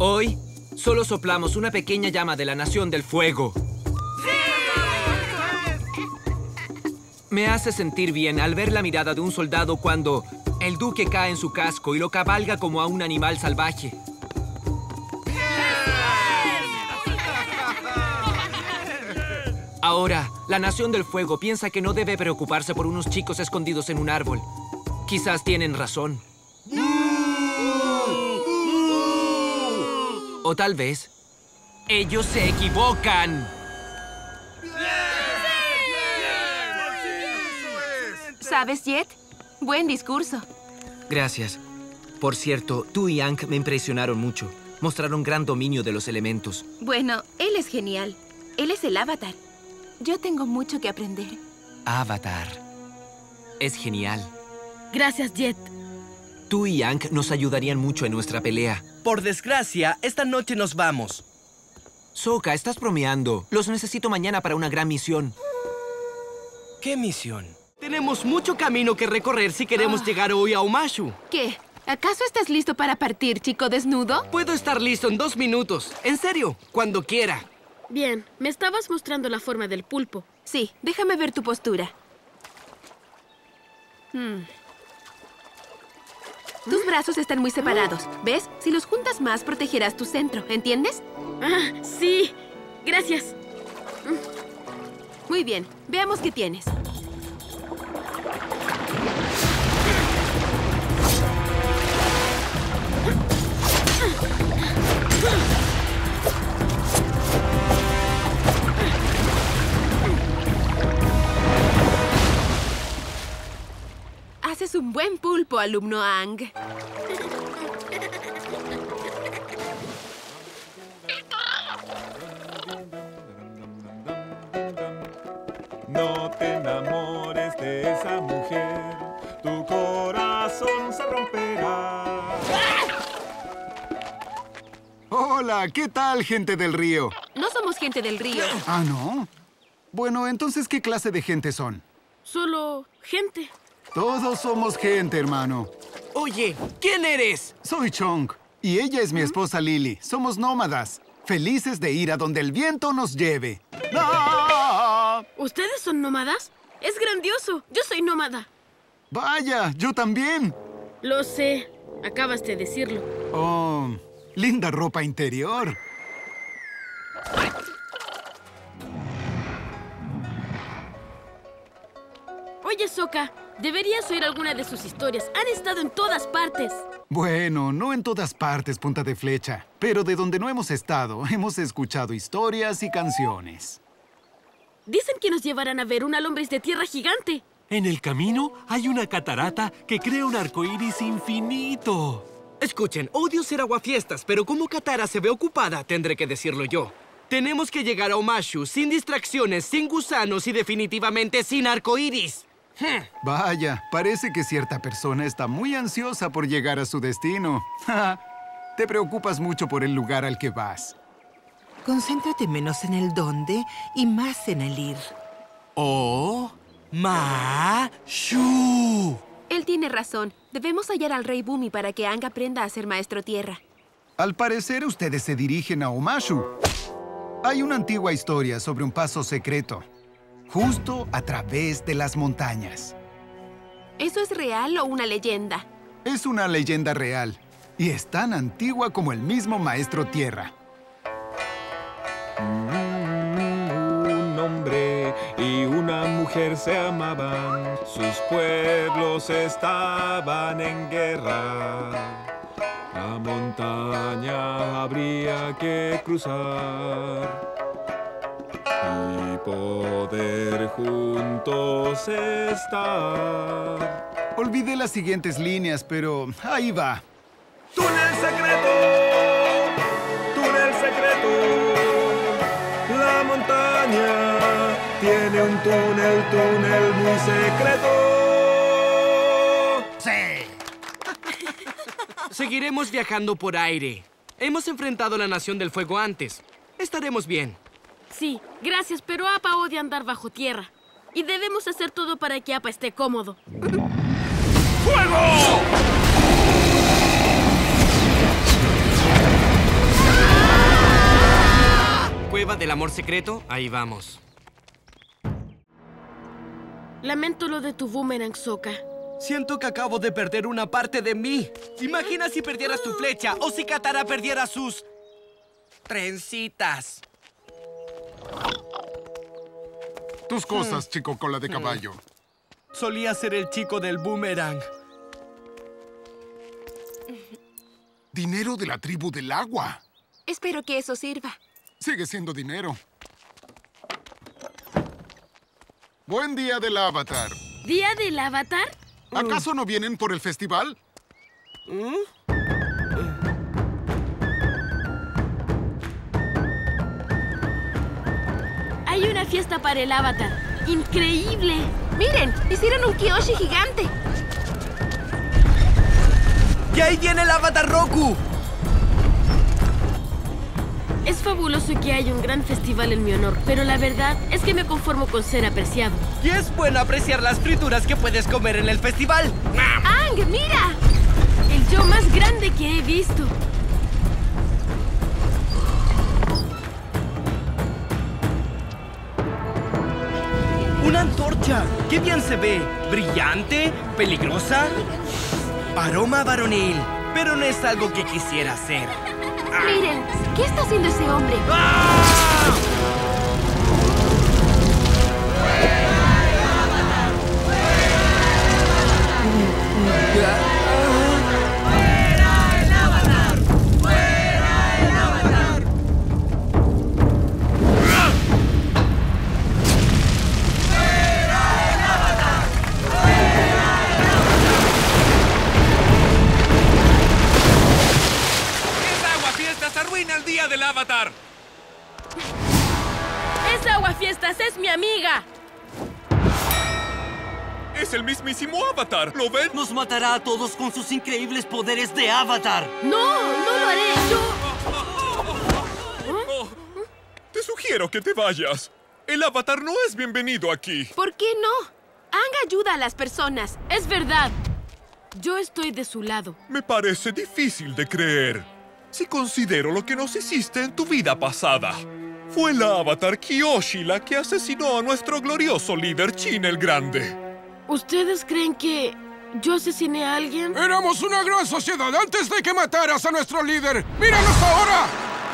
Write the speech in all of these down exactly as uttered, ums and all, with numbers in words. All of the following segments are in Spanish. Hoy solo soplamos una pequeña llama de la Nación del Fuego. ¡Sí! Me hace sentir bien al ver la mirada de un soldado cuando el duque cae en su casco y lo cabalga como a un animal salvaje. Ahora, la Nación del Fuego piensa que no debe preocuparse por unos chicos escondidos en un árbol. Quizás tienen razón. O tal vez, ellos se equivocan. ¿Sabes, Jet? Buen discurso. Gracias. Por cierto, tú y Aang me impresionaron mucho. Mostraron gran dominio de los elementos. Bueno, él es genial. Él es el Avatar. Yo tengo mucho que aprender. Avatar. Es genial. Gracias, Jet. Tú y Aang nos ayudarían mucho en nuestra pelea. Por desgracia, esta noche nos vamos. Sokka, estás bromeando. Los necesito mañana para una gran misión. ¿Qué misión? Tenemos mucho camino que recorrer si queremos oh. llegar hoy a Omashu. ¿Qué? ¿Acaso estás listo para partir, chico desnudo? Puedo estar listo en dos minutos. En serio, cuando quiera. Bien, me estabas mostrando la forma del pulpo. Sí, déjame ver tu postura. Hmm. Tus brazos están muy separados. ¿Ves? Si los juntas más, protegerás tu centro. ¿Entiendes? Ah, sí. Gracias. Muy bien. Veamos qué tienes. Haces un buen pulpo, alumno Aang. No te enamores de esa mujer, tu corazón se romperá. Hola, ¿qué tal, gente del río? No somos gente del río. ¿Ah, no? Bueno, entonces, ¿qué clase de gente son? Solo gente. Todos somos gente, hermano. Oye, ¿quién eres? Soy Chong, y ella es mi esposa Lily. Somos nómadas, felices de ir a donde el viento nos lleve. ¡Ah! ¿Ustedes son nómadas? ¡Es grandioso! ¡Yo soy nómada! ¡Vaya! ¡Yo también! Lo sé. Acabas de decirlo. Oh, linda ropa interior. ¡Ay! Oye, Sokka. Deberías oír alguna de sus historias. Han estado en todas partes. Bueno, no en todas partes, punta de flecha. Pero de donde no hemos estado, hemos escuchado historias y canciones. Dicen que nos llevarán a ver una lombriz de tierra gigante. En el camino hay una catarata que crea un arcoíris infinito. Escuchen, odio ser aguafiestas, pero como Katara se ve ocupada, tendré que decirlo yo. Tenemos que llegar a Omashu sin distracciones, sin gusanos y definitivamente sin arcoíris. Vaya, parece que cierta persona está muy ansiosa por llegar a su destino. Te preocupas mucho por el lugar al que vas. Concéntrate menos en el dónde y más en el ir. O-ma-shu. Él tiene razón. Debemos hallar al rey Bumi para que Aang aprenda a ser maestro tierra. Al parecer, ustedes se dirigen a Omashu. Hay una antigua historia sobre un paso secreto. Justo a través de las montañas. ¿Eso es real o una leyenda? Es una leyenda real. Y es tan antigua como el mismo Maestro Tierra. Un hombre y una mujer se amaban. Sus pueblos estaban en guerra. La montaña habría que cruzar y poder juntos estar. Olvidé las siguientes líneas, pero ahí va. ¡Túnel secreto! ¡Túnel secreto! La montaña tiene un túnel, túnel muy secreto. ¡Sí! Seguiremos viajando por aire. Hemos enfrentado la Nación del Fuego antes. Estaremos bien. Sí, gracias, pero Appa odia andar bajo tierra. Y debemos hacer todo para que Appa esté cómodo. ¡Fuego! amor secreto, ahí vamos. Lamento lo de tu boomerang, Sokka. Siento que acabo de perder una parte de mí. Imagina si perdieras tu flecha o si Katara perdiera sus... trencitas. Tus cosas, mm. chico cola de caballo. Solía ser el chico del boomerang. Dinero de la tribu del agua. Espero que eso sirva. Sigue siendo dinero. Buen día del Avatar. ¿Día del Avatar? ¿Acaso no vienen por el festival? ¿Mm? Hay una fiesta para el Avatar. ¡Increíble! ¡Miren! ¡Hicieron un Kyoshi gigante! ¡Y ahí viene el Avatar Roku! Es fabuloso que haya un gran festival en mi honor, pero la verdad es que me conformo con ser apreciado. Y es bueno apreciar las frituras que puedes comer en el festival. ¡Aang, mira! El yo más grande que he visto. ¡Una antorcha! ¡Qué bien se ve! ¡Brillante! ¡Peligrosa! Aroma varonil. Pero no es algo que quisiera hacer. Ah. Miren, ¿qué está haciendo ese hombre? ¡Ah! ¡Fuera el Avatar! ¡Fuera! Avatar. ¡Esa aguafiestas es mi amiga! ¡Es el mismísimo Avatar! ¿Lo ven? Nos matará a todos con sus increíbles poderes de Avatar. ¡No! ¡No lo haré! ¡Yo! Oh, te sugiero que te vayas. El Avatar no es bienvenido aquí. ¿Por qué no? Aang ayuda a las personas. Es verdad. Yo estoy de su lado. Me parece difícil de creer. Si considero lo que nos hiciste en tu vida pasada. Fue la Avatar Kyoshi la que asesinó a nuestro glorioso líder Chin el Grande. ¿Ustedes creen que yo asesiné a alguien? Éramos una gran sociedad antes de que mataras a nuestro líder. ¡Míranos ahora!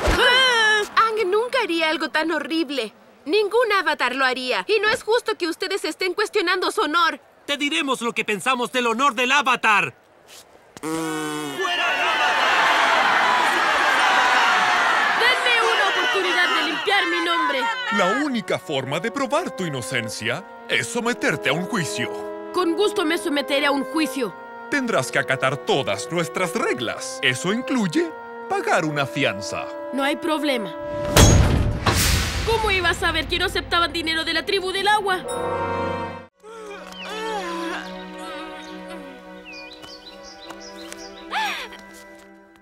¡Ah! Aang nunca haría algo tan horrible. Ningún Avatar lo haría. Y no es justo que ustedes estén cuestionando su honor. Te diremos lo que pensamos del honor del Avatar. ¡Fuera el Avatar! Mi nombre. La única forma de probar tu inocencia es someterte a un juicio. Con gusto me someteré a un juicio. Tendrás que acatar todas nuestras reglas. Eso incluye pagar una fianza. No hay problema. ¿Cómo iba a saber que no aceptaban dinero de la tribu del agua?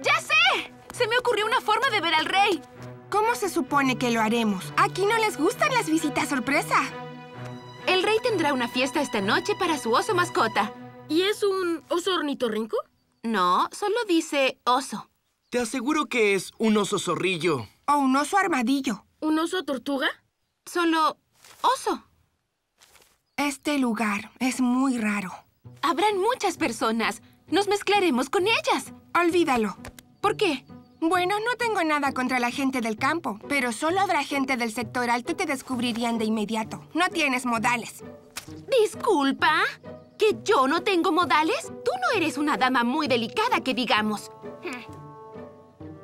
¡Ya sé! Se me ocurrió una forma de ver al rey. ¿Cómo se supone que lo haremos? Aquí no les gustan las visitas sorpresa. El rey tendrá una fiesta esta noche para su oso mascota. ¿Y es un oso ornitorrinco? No, solo dice oso. Te aseguro que es un oso zorrillo. O un oso armadillo. ¿Un oso tortuga? Solo oso. Este lugar es muy raro. Habrán muchas personas. Nos mezclaremos con ellas. Olvídalo. ¿Por qué? Bueno, no tengo nada contra la gente del campo, pero solo habrá gente del sector alto que te descubrirían de inmediato. No tienes modales. Disculpa, ¿que yo no tengo modales? Tú no eres una dama muy delicada, que digamos.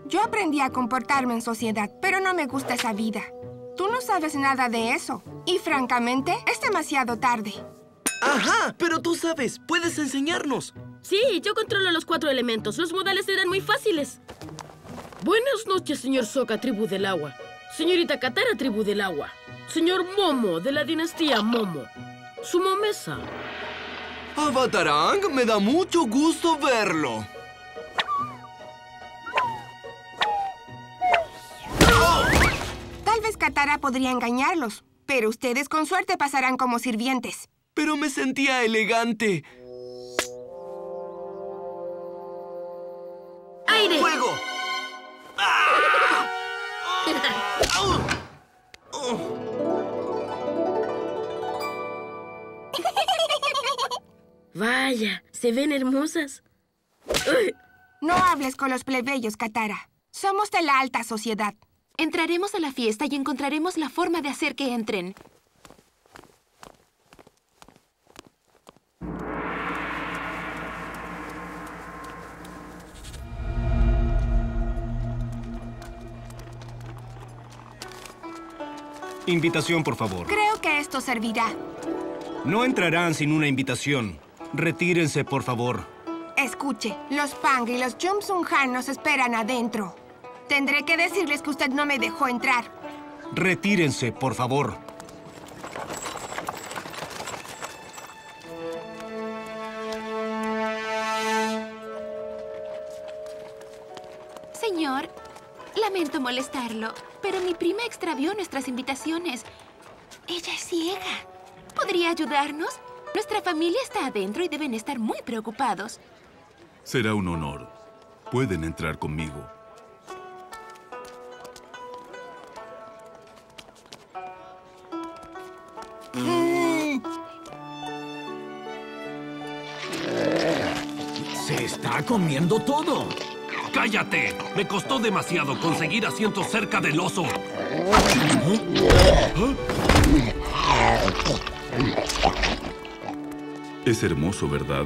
Yo aprendí a comportarme en sociedad, pero no me gusta esa vida. Tú no sabes nada de eso. Y francamente, es demasiado tarde. ¡Ajá! Pero tú sabes, puedes enseñarnos. Sí, yo controlo los cuatro elementos. Los modales eran muy fáciles. Buenas noches, señor Sokka, tribu del agua. Señorita Katara, tribu del agua. Señor Momo, de la dinastía Momo. Su momesa. Avatar Aang, me da mucho gusto verlo. Tal vez Katara podría engañarlos, pero ustedes con suerte pasarán como sirvientes. Pero me sentía elegante. ¡Aire! ¡Fuego! Vaya, se ven hermosas. ¡Uy! No hables con los plebeyos, Katara. Somos de la alta sociedad. Entraremos a la fiesta y encontraremos la forma de hacer que entren. Invitación, por favor. Creo que esto servirá. No entrarán sin una invitación. Retírense, por favor. Escuche, los Pang y los Jung Sun Han nos esperan adentro. Tendré que decirles que usted no me dejó entrar. Retírense, por favor. Señor, lamento molestarlo, pero mi prima extravió nuestras invitaciones. Ella es ciega. ¿Podría ayudarnos? Nuestra familia está adentro y deben estar muy preocupados. Será un honor. Pueden entrar conmigo. Mm. ¡Se está comiendo todo! ¡Cállate! Me costó demasiado conseguir asientos cerca del oso. Es hermoso, ¿verdad?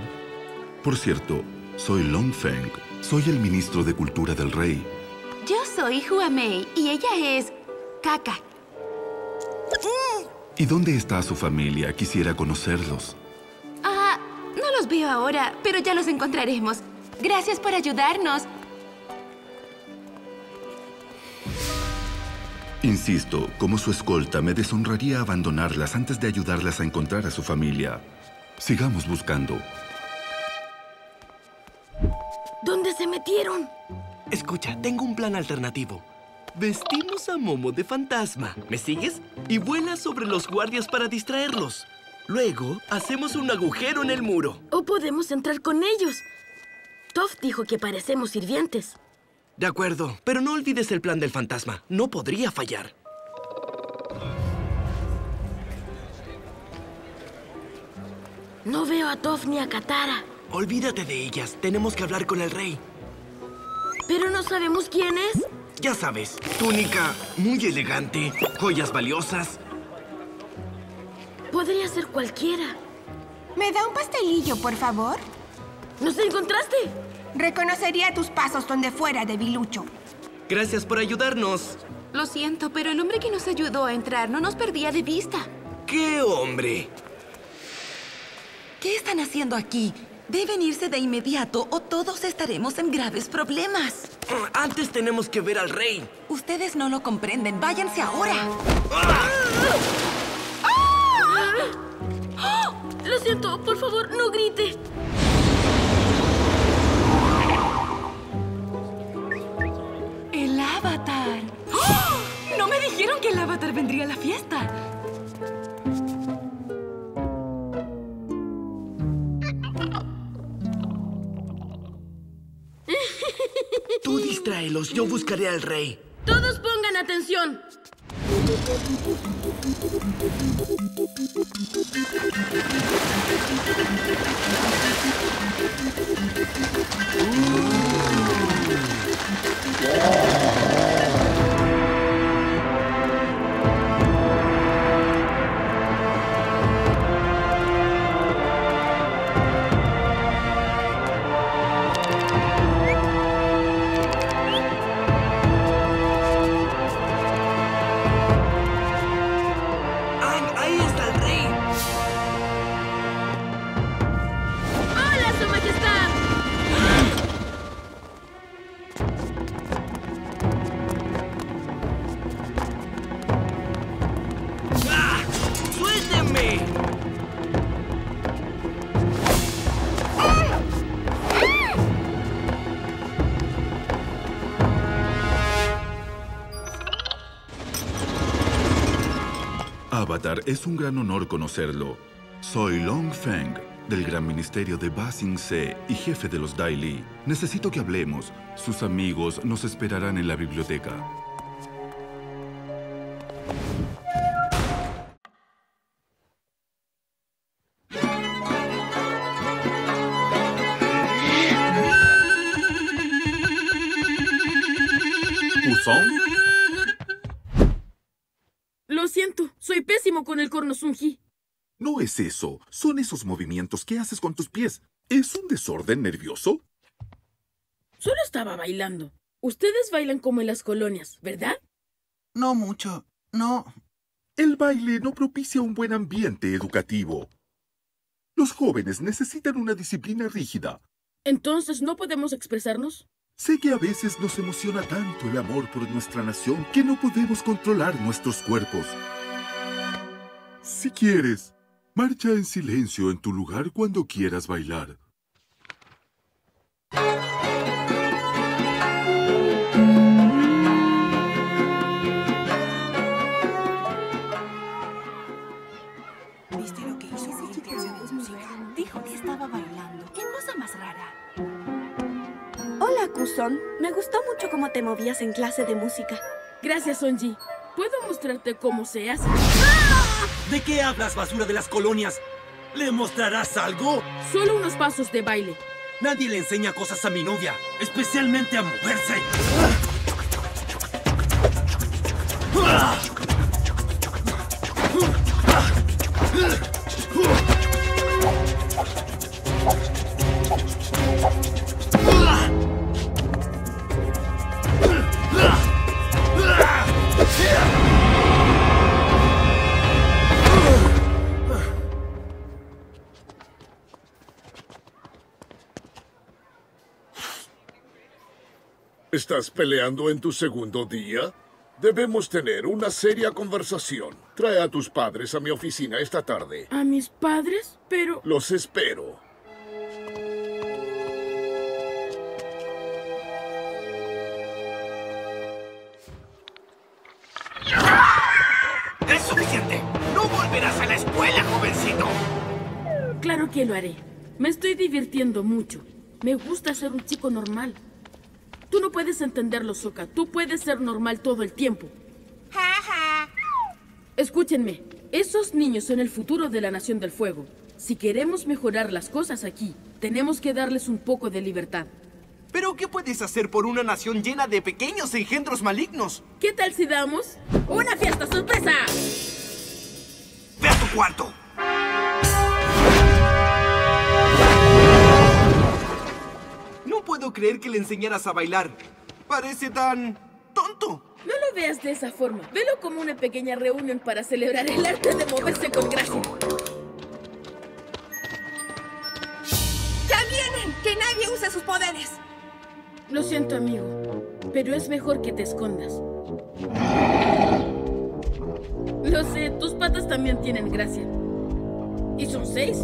Por cierto, soy Long Feng. Soy el ministro de Cultura del Rey. Yo soy Hua Mei y ella es Kaka. ¿Y dónde está su familia? Quisiera conocerlos. Ah, no los veo ahora, pero ya los encontraremos. Gracias por ayudarnos. Insisto, como su escolta, me deshonraría abandonarlas antes de ayudarlas a encontrar a su familia. Sigamos buscando. ¿Dónde se metieron? Escucha, tengo un plan alternativo. Vestimos a Momo de fantasma. ¿Me sigues? Y vuela sobre los guardias para distraerlos. Luego, hacemos un agujero en el muro. O podemos entrar con ellos. Toph dijo que parecemos sirvientes. De acuerdo, pero no olvides el plan del fantasma. No podría fallar. No veo a Toph ni a Katara. Olvídate de ellas. Tenemos que hablar con el rey. Pero no sabemos quién es. Ya sabes, túnica muy elegante, joyas valiosas. Podría ser cualquiera. ¿Me da un pastelillo, por favor? ¿Nos encontraste? Reconocería tus pasos donde fuera, debilucho. Gracias por ayudarnos. Lo siento, pero el hombre que nos ayudó a entrar no nos perdía de vista. ¿Qué hombre? ¿Qué están haciendo aquí? Deben irse de inmediato o todos estaremos en graves problemas. Antes tenemos que ver al rey. Ustedes no lo comprenden. Váyanse ahora. ¡Ah! ¡Ah! ¡Ah! ¡Oh! Lo siento, por favor, no grite. El Avatar. ¡Oh! ¡No me dijeron que el Avatar vendría a la fiesta! Tú distráelos, yo buscaré al rey. ¡Todos pongan atención! Avatar, es un gran honor conocerlo. Soy Long Feng, del Gran Ministerio de Ba Sing Se y jefe de los Dai Li. Necesito que hablemos. Sus amigos nos esperarán en la biblioteca. Kuzon? Lo siento, soy pésimo con el corno, Sunji. No es eso, son esos movimientos que haces con tus pies. ¿Es un desorden nervioso? Solo estaba bailando. Ustedes bailan como en las colonias, ¿verdad? No mucho, no. El baile no propicia un buen ambiente educativo. Los jóvenes necesitan una disciplina rígida. ¿Entonces no podemos expresarnos? Sé que a veces nos emociona tanto el amor por nuestra nación que no podemos controlar nuestros cuerpos. Si quieres, marcha en silencio en tu lugar cuando quieras bailar. Kuzon, me gustó mucho cómo te movías en clase de música. Gracias, Sonji. ¿Puedo mostrarte cómo se hace? ¡Ah! ¿De qué hablas, basura de las colonias? ¿Le mostrarás algo? Solo unos pasos de baile. Nadie le enseña cosas a mi novia, especialmente a moverse. ¡Ah! ¿Estás peleando en tu segundo día? Debemos tener una seria conversación. Trae a tus padres a mi oficina esta tarde. ¿A mis padres? Pero... Los espero. ¡Es suficiente! ¡No volverás a la escuela, jovencito! Claro que lo haré. Me estoy divirtiendo mucho. Me gusta ser un chico normal. Tú no puedes entenderlo, Sokka. Tú puedes ser normal todo el tiempo. Escúchenme. Esos niños son el futuro de la Nación del Fuego. Si queremos mejorar las cosas aquí, tenemos que darles un poco de libertad. ¿Pero qué puedes hacer por una nación llena de pequeños engendros malignos? ¿Qué tal si damos una fiesta sorpresa? ¡Ve a tu cuarto! No puedo creer que le enseñaras a bailar. Parece tan... tonto. No lo veas de esa forma. Velo como una pequeña reunión para celebrar el arte de moverse con gracia. ¡Ya vienen! ¡Que nadie use sus poderes! Lo siento, amigo, pero es mejor que te escondas. Lo sé, tus patas también tienen gracia. ¿Y son seis?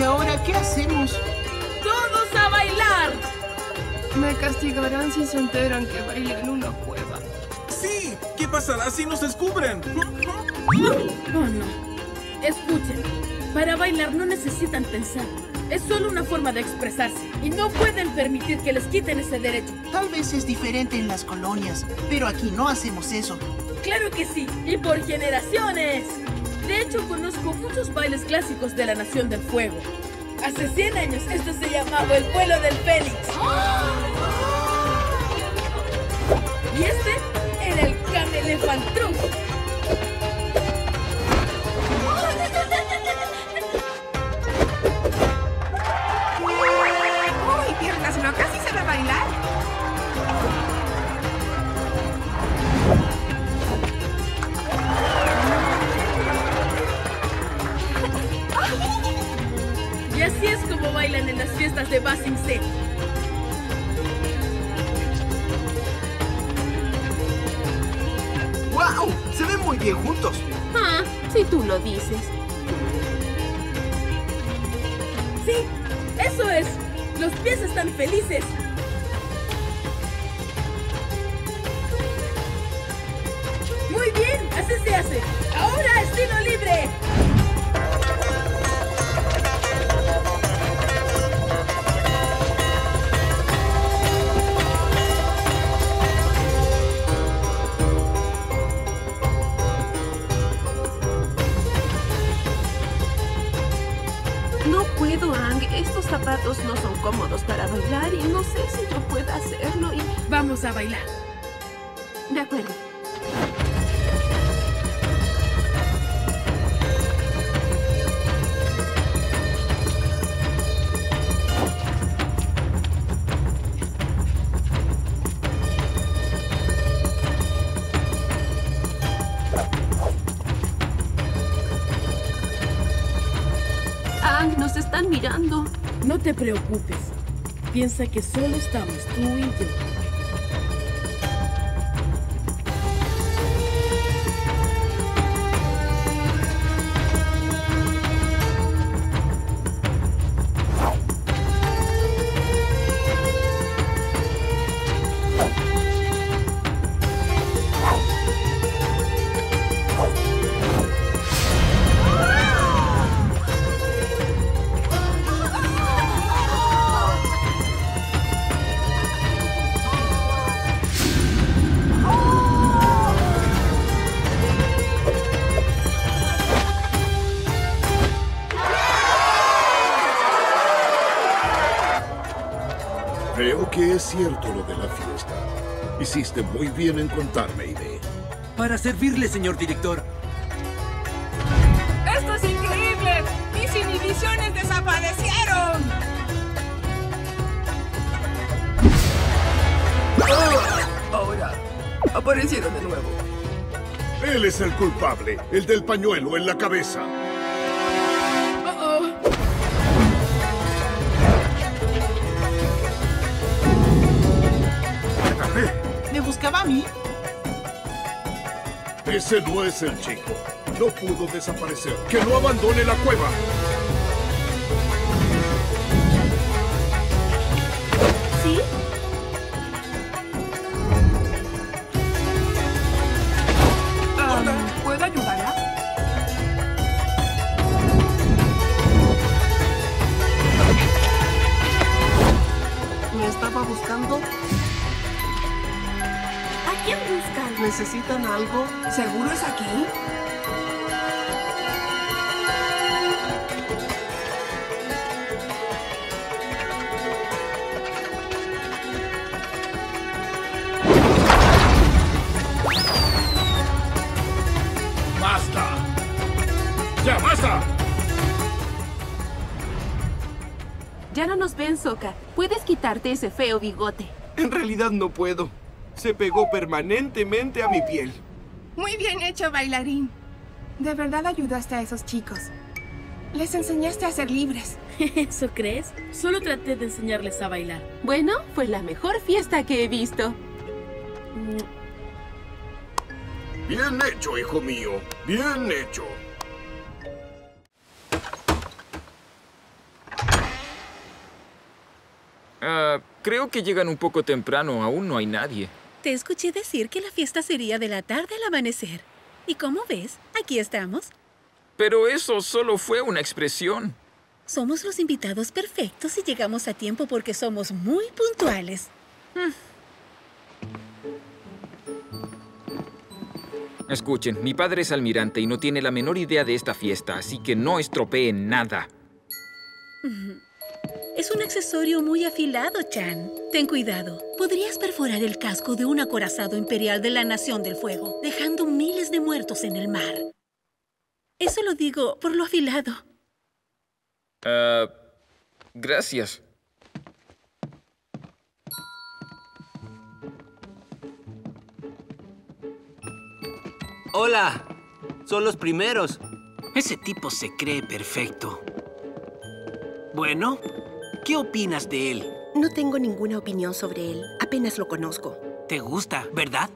¿Y ahora qué hacemos? ¡Todos a bailar! Me castigarán si se enteran que bailo en una cueva. ¡Sí! ¿Qué pasará si nos descubren? Oh, no. Escuchen, para bailar no necesitan pensar. Es solo una forma de expresarse. Y no pueden permitir que les quiten ese derecho. Tal vez es diferente en las colonias, pero aquí no hacemos eso. ¡Claro que sí! ¡Y por generaciones! De hecho, conozco muchos bailes clásicos de la Nación del Fuego. Hace cien años esto se llamaba el vuelo del Fénix. Y este era el camelefantrum. ¡Uy, piernas locas! ¿Y se va a bailar? Y así es como bailan en las fiestas de Ba Sing Se. ¡Wow! Se ven muy bien juntos. Ah, si tú lo dices. Sí, eso es. Los pies están felices. Muy bien, así se hace. Ahora estilo libre. No puedo, Aang. Estos zapatos no son cómodos para bailar y no sé si yo pueda hacerlo y... Vamos a bailar. De acuerdo. Mirando. No te preocupes. Piensa que solo estamos tú y yo. Creo que es cierto lo de la fiesta. Hiciste muy bien en contarme, Ide. Para servirle, señor director. ¡Esto es increíble! ¡Mis inhibiciones desaparecieron! Oh, ahora, aparecieron de nuevo. Él es el culpable, el del pañuelo en la cabeza. ¿Buscaba a mí? Ese no es el chico. No pudo desaparecer. ¡Que no abandone la cueva! ¿Sí? Um, ¿Puedo ayudarla? ¿Me estaba buscando? ¿Quién busca? ¿Necesitan algo? ¿Seguro es aquí? ¡Basta! ¡Ya basta! Ya no nos ven, Sokka. Puedes quitarte ese feo bigote. En realidad no puedo. Se pegó permanentemente a mi piel. Muy bien hecho, bailarín. De verdad ayudaste a esos chicos. Les enseñaste a ser libres. ¿Eso crees? Solo traté de enseñarles a bailar. Bueno, fue la mejor fiesta que he visto. Bien hecho, hijo mío. Bien hecho. Ah, creo que llegan un poco temprano. Aún no hay nadie. Te escuché decir que la fiesta sería de la tarde al amanecer. ¿Y cómo ves? Aquí estamos. Pero eso solo fue una expresión. Somos los invitados perfectos y llegamos a tiempo porque somos muy puntuales. Mm. Escuchen, mi padre es almirante y no tiene la menor idea de esta fiesta, así que no estropeen nada. Mm. Es un accesorio muy afilado, Chan. Ten cuidado. Podrías perforar el casco de un acorazado imperial de la Nación del Fuego, dejando miles de muertos en el mar. Eso lo digo por lo afilado. Ah, uh, gracias. Hola. Son los primeros. Ese tipo se cree perfecto. Bueno... ¿Qué opinas de él? No tengo ninguna opinión sobre él. Apenas lo conozco. Te gusta, ¿verdad?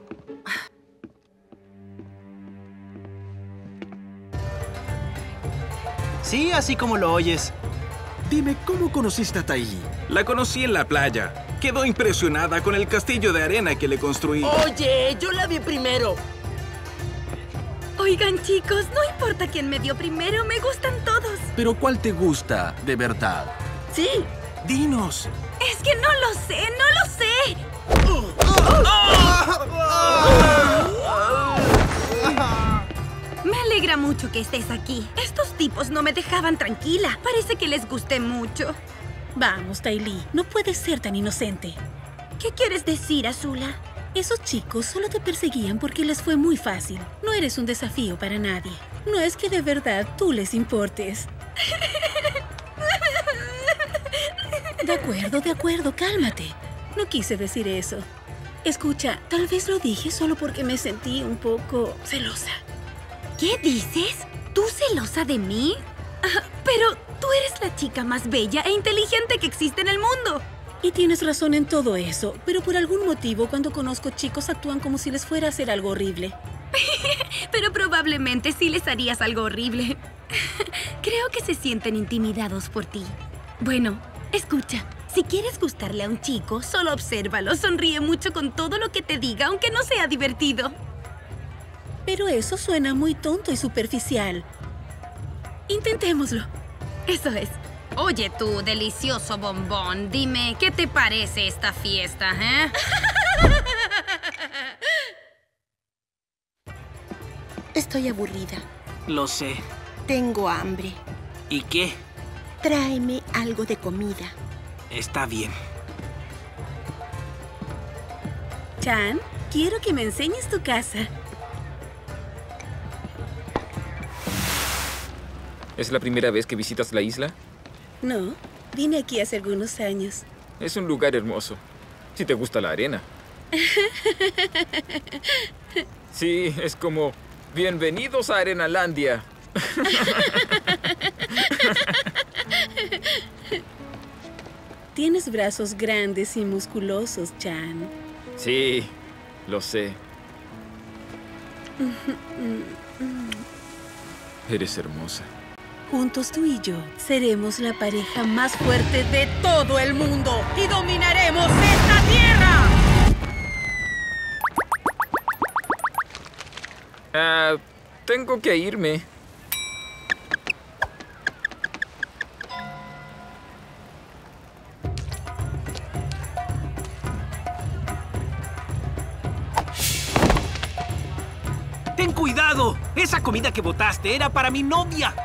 Sí, así como lo oyes. Dime, ¿cómo conociste a Ty Lee? La conocí en la playa. Quedó impresionada con el castillo de arena que le construí. Oye, yo la vi primero. Oigan, chicos, no importa quién me dio primero, me gustan todos. Pero ¿cuál te gusta de verdad? Sí. ¡Dinos! ¡Es que no lo sé! ¡No lo sé! Me alegra mucho que estés aquí. Estos tipos no me dejaban tranquila. Parece que les gusté mucho. Vamos, Ty Lee. No puedes ser tan inocente. ¿Qué quieres decir, Azula? Esos chicos solo te perseguían porque les fue muy fácil. No eres un desafío para nadie. No es que de verdad tú les importes. De acuerdo, de acuerdo, cálmate. No quise decir eso. Escucha, tal vez lo dije solo porque me sentí un poco celosa. ¿Qué dices? ¿Tú celosa de mí? Ah, pero tú eres la chica más bella e inteligente que existe en el mundo. Y tienes razón en todo eso, pero por algún motivo cuando conozco chicos actúan como si les fuera a hacer algo horrible. Pero probablemente sí les harías algo horrible. Creo que se sienten intimidados por ti. Bueno, escucha, si quieres gustarle a un chico, solo obsérvalo. Sonríe mucho con todo lo que te diga, aunque no sea divertido. Pero eso suena muy tonto y superficial. Intentémoslo. Eso es. Oye tú, delicioso bombón, dime, ¿qué te parece esta fiesta, eh? Estoy aburrida. Lo sé. Tengo hambre. ¿Y qué? Tráeme algo de comida. Está bien. Chan, quiero que me enseñes tu casa. ¿Es la primera vez que visitas la isla? No, vine aquí hace algunos años. Es un lugar hermoso, si te gusta la arena. Sí, es como, bienvenidos a Arenalandia. Tienes brazos grandes y musculosos, Chan. Sí, lo sé. Eres hermosa. Juntos tú y yo seremos la pareja más fuerte de todo el mundo y dominaremos esta tierra. Uh, tengo que irme. ¡Ten cuidado! Esa comida que botaste era para mi novia.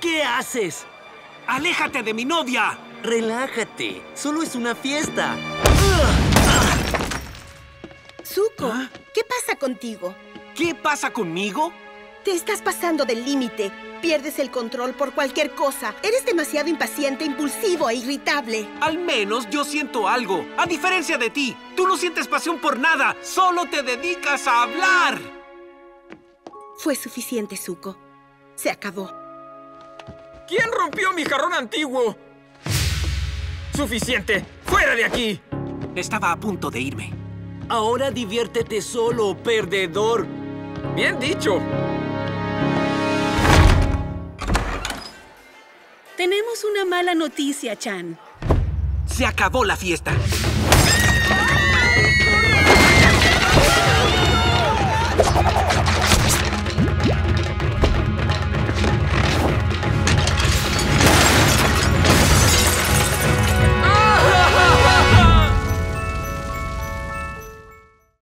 ¿Qué haces? ¡Aléjate de mi novia! Relájate. Solo es una fiesta. Zuko, ¿ah? ¿Qué pasa contigo? ¿Qué pasa conmigo? Te estás pasando del límite. Pierdes el control por cualquier cosa. Eres demasiado impaciente, impulsivo e irritable. Al menos yo siento algo. A diferencia de ti, tú no sientes pasión por nada. Solo te dedicas a hablar. Fue suficiente, Zuko. Se acabó. ¿Quién rompió mi jarrón antiguo? ¡Suficiente! ¡Fuera de aquí! Estaba a punto de irme. Ahora diviértete solo, perdedor. Bien dicho. Tenemos una mala noticia, Chan. Se acabó la fiesta.